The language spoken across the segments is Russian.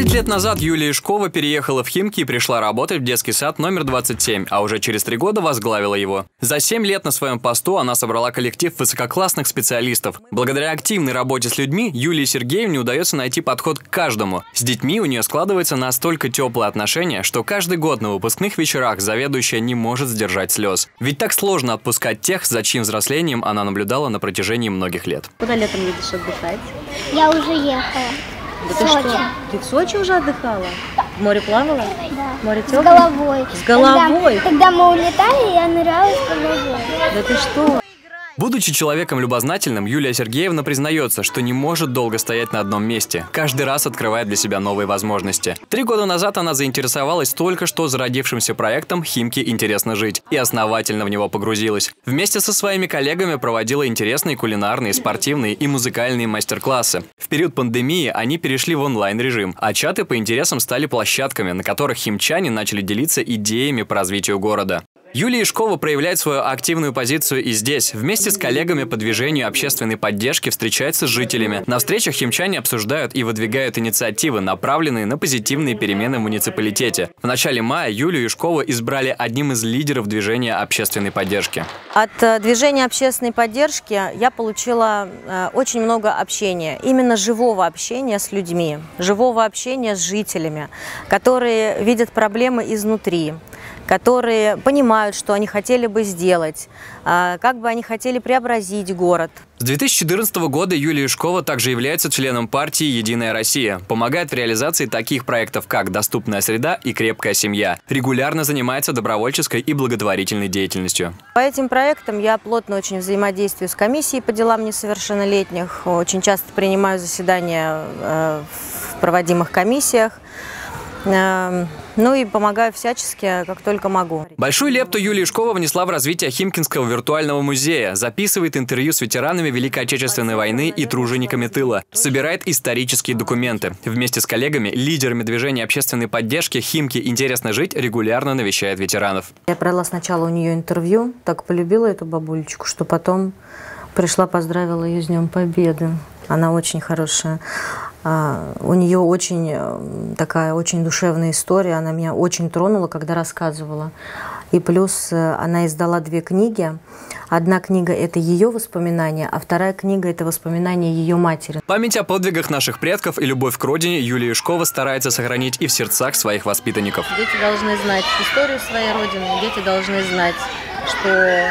10 лет назад Юлия Ишкова переехала в Химки и пришла работать в детский сад номер 27, а уже через 3 года возглавила его. За 7 лет на своем посту она собрала коллектив высококлассных специалистов. Благодаря активной работе с людьми Юлии Сергеевне удается найти подход к каждому. С детьми у нее складывается настолько теплое отношение, что каждый год на выпускных вечерах заведующая не может сдержать слез. Ведь так сложно отпускать тех, за чьим взрослением она наблюдала на протяжении многих лет. Куда летом едешь отдыхать? Я уже ехала. Да ты что? Ты в Сочи уже отдыхала? Да. В море плавала? Да. Море теплое? С головой. С головой? Когда мы улетали, я нырялась с головой. Да ты что? Будучи человеком любознательным, Юлия Сергеевна признается, что не может долго стоять на одном месте. Каждый раз открывает для себя новые возможности. 3 года назад она заинтересовалась только что зародившимся проектом «Химки. Интересно жить» и основательно в него погрузилась. Вместе со своими коллегами проводила интересные кулинарные, спортивные и музыкальные мастер-классы. В период пандемии они перешли в онлайн-режим, а чаты по интересам стали площадками, на которых химчане начали делиться идеями по развитию города. Юлия Ишкова проявляет свою активную позицию и здесь. Вместе с коллегами по движению общественной поддержки встречается с жителями. На встречах химчане обсуждают и выдвигают инициативы, направленные на позитивные перемены в муниципалитете. В начале мая Юлию Ишкову избрали одним из лидеров движения общественной поддержки. От движения общественной поддержки я получила очень много общения, именно живого общения с людьми, живого общения с жителями, которые видят проблемы изнутри, которые понимают, что они хотели бы сделать, как бы они хотели преобразить город. С 2014 года Юлия Ишкова также является членом партии «Единая Россия», помогает в реализации таких проектов, как «Доступная среда» и «Крепкая семья», регулярно занимается добровольческой и благотворительной деятельностью. По этим проектам я плотно очень взаимодействую с комиссией по делам несовершеннолетних, очень часто принимаю заседания в проводимых комиссиях. Ну и помогаю всячески, как только могу. Большую лепту Юлия Ишкова внесла в развитие Химкинского виртуального музея, записывает интервью с ветеранами Великой Отечественной войны и тружениками тыла, собирает исторические документы. Вместе с коллегами, лидерами движения общественной поддержки «Химки. Интересно жить» регулярно навещает ветеранов. Я брала сначала у нее интервью, так полюбила эту бабулечку, что потом пришла, поздравила ее с Днем Победы. Она очень хорошая. У нее очень душевная история, она меня очень тронула, когда рассказывала. И плюс она издала 2 книги. Одна книга – это ее воспоминания, а вторая книга – это воспоминания ее матери. Память о подвигах наших предков и любовь к родине Юлия Ишкова старается сохранить и в сердцах своих воспитанников. Дети должны знать историю своей родины, дети должны знать, что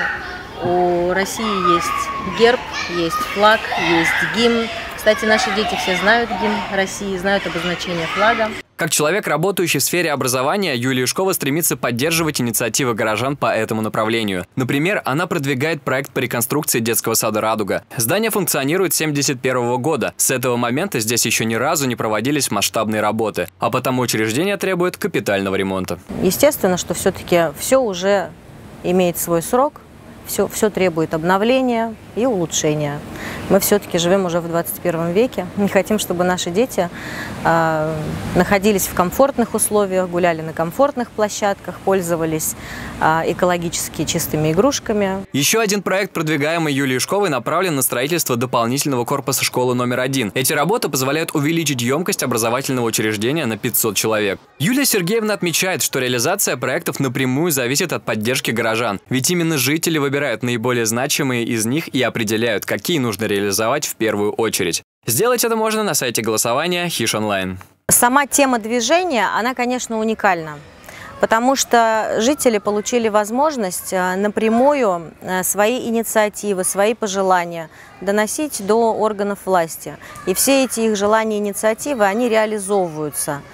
у России есть герб, есть флаг, есть гимн. Кстати, наши дети все знают гимн России, знают обозначение флага. Как человек, работающий в сфере образования, Юлия Ишкова стремится поддерживать инициативы горожан по этому направлению. Например, она продвигает проект по реконструкции детского сада «Радуга». Здание функционирует с 1971 года. С этого момента здесь еще ни разу не проводились масштабные работы, а потому учреждение требует капитального ремонта. Естественно, что все-таки все уже имеет свой срок. Все требует обновления и улучшения. Мы все-таки живем уже в 21 веке. Мы хотим, чтобы наши дети находились в комфортных условиях, гуляли на комфортных площадках, пользовались экологически чистыми игрушками. Еще один проект, продвигаемый Юлией Ишковой, направлен на строительство дополнительного корпуса школы номер 1. Эти работы позволяют увеличить емкость образовательного учреждения на 500 человек. Юлия Сергеевна отмечает, что реализация проектов напрямую зависит от поддержки горожан. Ведь именно жители выбирают наиболее значимые из них и определяют, какие нужно реализовать в первую очередь. Сделать это можно на сайте голосования «Хиш Онлайн». Сама тема движения, она, конечно, уникальна, потому что жители получили возможность напрямую свои инициативы, свои пожелания доносить до органов власти. И все эти их желания и инициативы, они реализовываются –